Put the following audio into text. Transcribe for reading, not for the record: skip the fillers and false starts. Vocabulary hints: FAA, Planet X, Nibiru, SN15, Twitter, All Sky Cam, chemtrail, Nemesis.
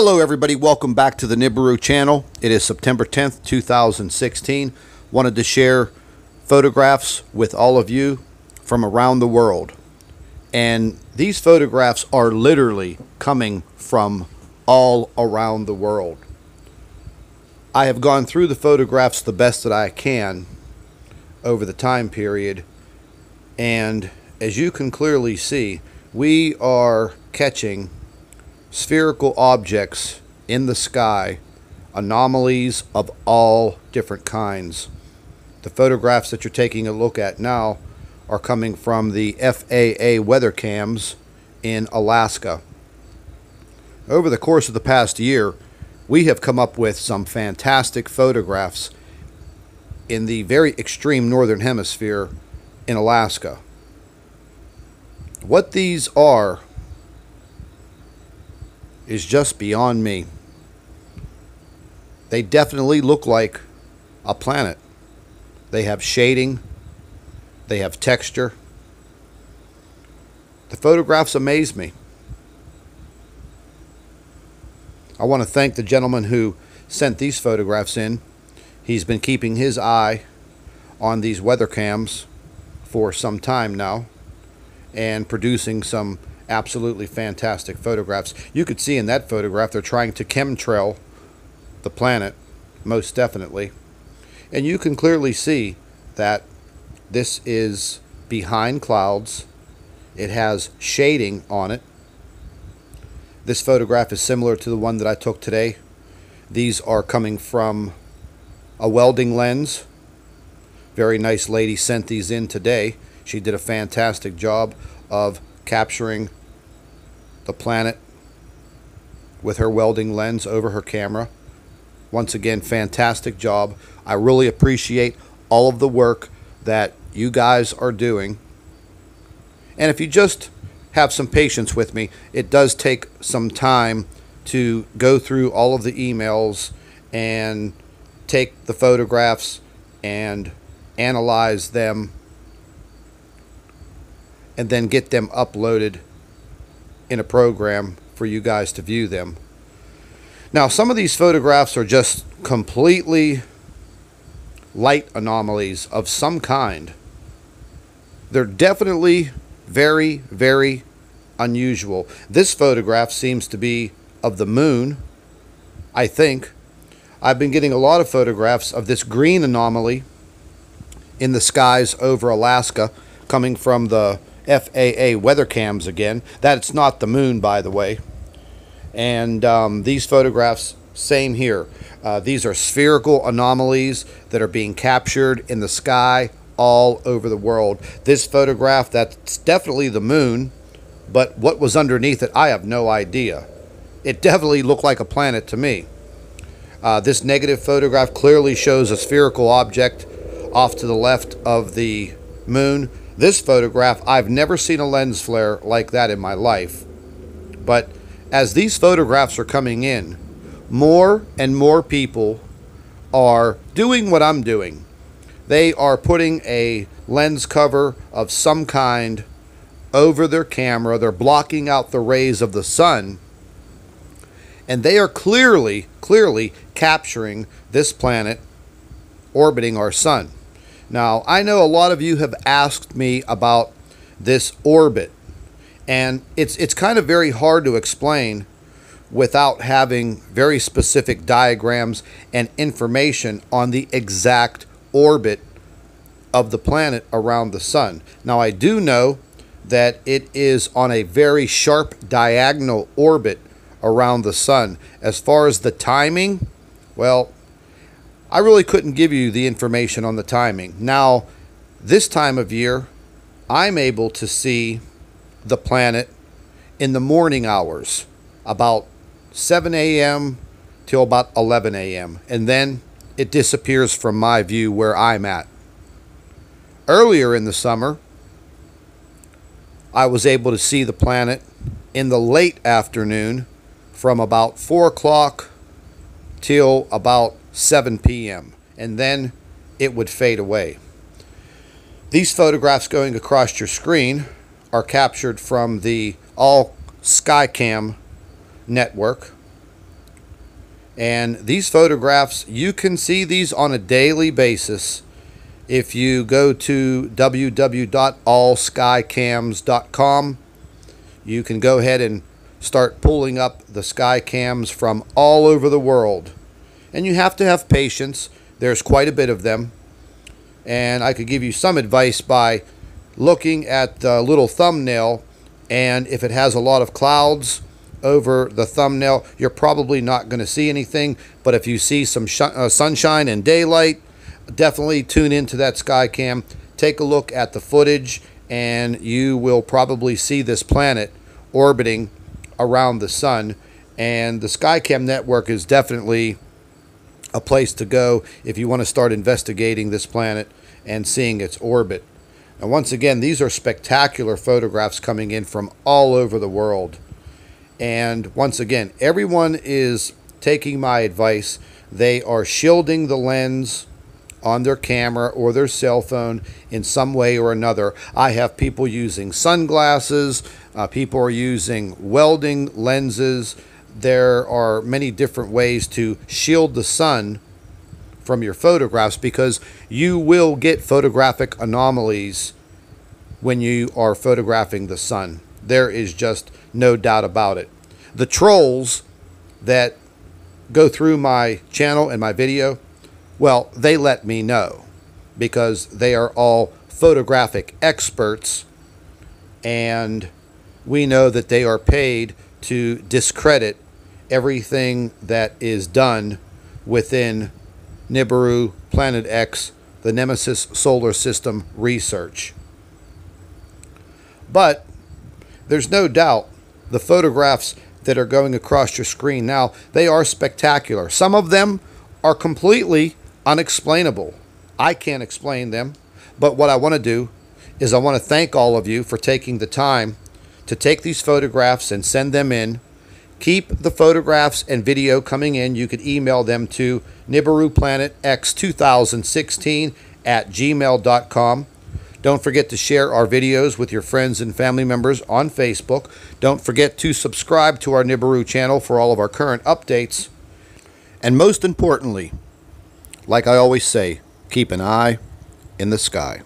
Hello everybody, welcome back to the Nibiru channel. It is September 10th, 2016. Wanted to share photographs with all of you from around the world. And these photographs are literally coming from all around the world. I have gone through the photographs the best that I can over the time period. And as you can clearly see, we are catching spherical objects in the sky, anomalies of all different kinds. The photographs that you're taking a look at now are coming from the FAA weather cams in Alaska. Over the course of the past year, we have come up with some fantastic photographs in the very extreme northern hemisphere in Alaska. What these are is just beyond me. They definitely look like a planet. They have shading, they have texture. The photographs amaze me. I want to thank the gentleman who sent these photographs in. He's been keeping his eye on these weather cams for some time now and producing some absolutely fantastic photographs. You could see in that photograph they're trying to chemtrail the planet, most definitely. And you can clearly see that this is behind clouds. It has shading on it. This photograph is similar to the one that I took today. These are coming from a welding lens. Very nice lady sent these in today. She did a fantastic job of capturing the planet with her welding lens over her camera. Once again, fantastic job. I really appreciate all of the work that you guys are doing. And if you just have some patience with me, it does take some time to go through all of the emails and take the photographs and analyze them and then get them uploaded in a program for you guys to view them. Now, some of these photographs are just completely light anomalies of some kind. They're definitely very, very unusual. This photograph seems to be of the moon, I think. I've been getting a lot of photographs of this green anomaly in the skies over Alaska coming from the FAA weather cams again. That's not the moon, by the way. And these photographs, same here. These are spherical anomalies that are being captured in the sky all over the world. This photograph, that's definitely the moon, but what was underneath it, I have no idea. It definitely looked like a planet to me. This negative photograph clearly shows a spherical object off to the left of the moon. This photograph, I've never seen a lens flare like that in my life. But as these photographs are coming in, more and more people are doing what I'm doing. They are putting a lens cover of some kind over their camera. They're blocking out the rays of the sun. And they are clearly capturing this planet orbiting our sun. Now, I know a lot of you have asked me about this orbit, and it's kind of very hard to explain without having very specific diagrams and information on the exact orbit of the planet around the sun. Now, I do know that it is on a very sharp diagonal orbit around the sun. As far as the timing, well, I really couldn't give you the information on the timing. Now, this time of year, I'm able to see the planet in the morning hours, about 7 a.m. till about 11 a.m. And then it disappears from my view where I'm at. Earlier in the summer, I was able to see the planet in the late afternoon from about 4 o'clock till about 7 p.m. and then it would fade away. These photographs going across your screen are captured from the All Sky Cam network. And these photographs, you can see these on a daily basis if you go to www.allskycams.com. You can go ahead and start pulling up the sky cams from all over the world. And you have to have patience. There's quite a bit of them. And I could give you some advice by looking at the little thumbnail, and if it has a lot of clouds over the thumbnail, you're probably not going to see anything. But if you see some sunshine and daylight, definitely tune into that sky cam. Take a look at the footage, and you will probably see this planet orbiting around the sun. And the SkyCam network is definitely a place to go if you want to start investigating this planet and seeing its orbit. And once again, these are spectacular photographs coming in from all over the world. And once again, everyone is taking my advice. They are shielding the lens on their camera or their cell phone in some way or another. I have people using sunglasses, people are using welding lenses. There are many different ways to shield the sun from your photographs, because you will get photographic anomalies when you are photographing the sun. There is just no doubt about it. The trolls that go through my channel and my video, well, they let me know, because they are all photographic experts, and we know that they are paid to discredit everything that is done within Nibiru, Planet X, the Nemesis solar system research. But there's no doubt the photographs that are going across your screen now, they are spectacular. Some of them are completely unexplainable. I can't explain them, but what I want to do is I want to thank all of you for taking the time to take these photographs and send them in. Keep the photographs and video coming in. You could email them to NibiruPlanetX2016@gmail.com. Don't forget to share our videos with your friends and family members on Facebook. Don't forget to subscribe to our Nibiru channel for all of our current updates. And most importantly, like I always say, keep an eye in the sky.